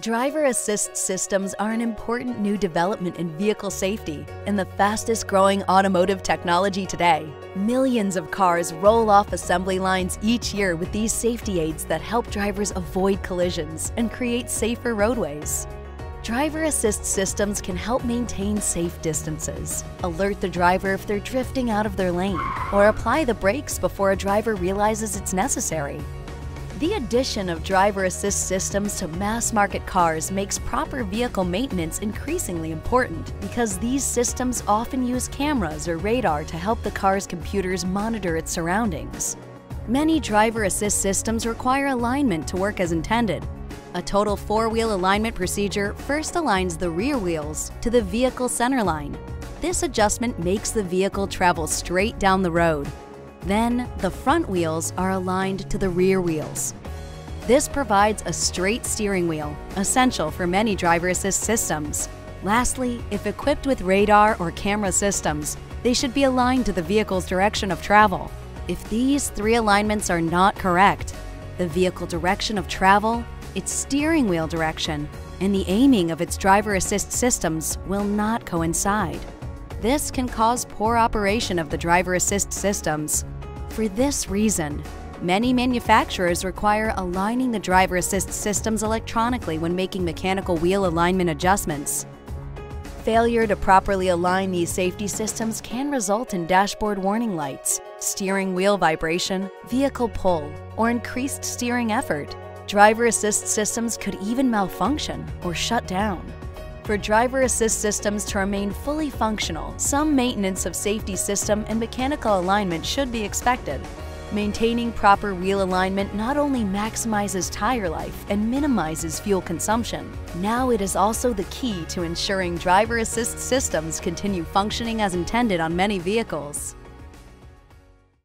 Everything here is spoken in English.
Driver assist systems are an important new development in vehicle safety and the fastest growing automotive technology today. Millions of cars roll off assembly lines each year with these safety aids that help drivers avoid collisions and create safer roadways. Driver assist systems can help maintain safe distances, alert the driver if they're drifting out of their lane, or apply the brakes before a driver realizes it's necessary. The addition of driver assist systems to mass-market cars makes proper vehicle maintenance increasingly important because these systems often use cameras or radar to help the car's computers monitor its surroundings. Many driver assist systems require alignment to work as intended. A total four-wheel alignment procedure first aligns the rear wheels to the vehicle centerline. This adjustment makes the vehicle travel straight down the road. Then, the front wheels are aligned to the rear wheels. This provides a straight steering wheel, essential for many driver assist systems. Lastly, if equipped with radar or camera systems, they should be aligned to the vehicle's direction of travel. If these three alignments are not correct, the vehicle direction of travel, its steering wheel direction, and the aiming of its driver assist systems will not coincide. This can cause poor operation of the driver assist systems. For this reason, many manufacturers require aligning the driver assist systems electronically when making mechanical wheel alignment adjustments. Failure to properly align these safety systems can result in dashboard warning lights, steering wheel vibration, vehicle pull, or increased steering effort. Driver assist systems could even malfunction or shut down. For driver assist systems to remain fully functional, some maintenance of safety system and mechanical alignment should be expected. Maintaining proper wheel alignment not only maximizes tire life and minimizes fuel consumption, now it is also the key to ensuring driver assist systems continue functioning as intended on many vehicles.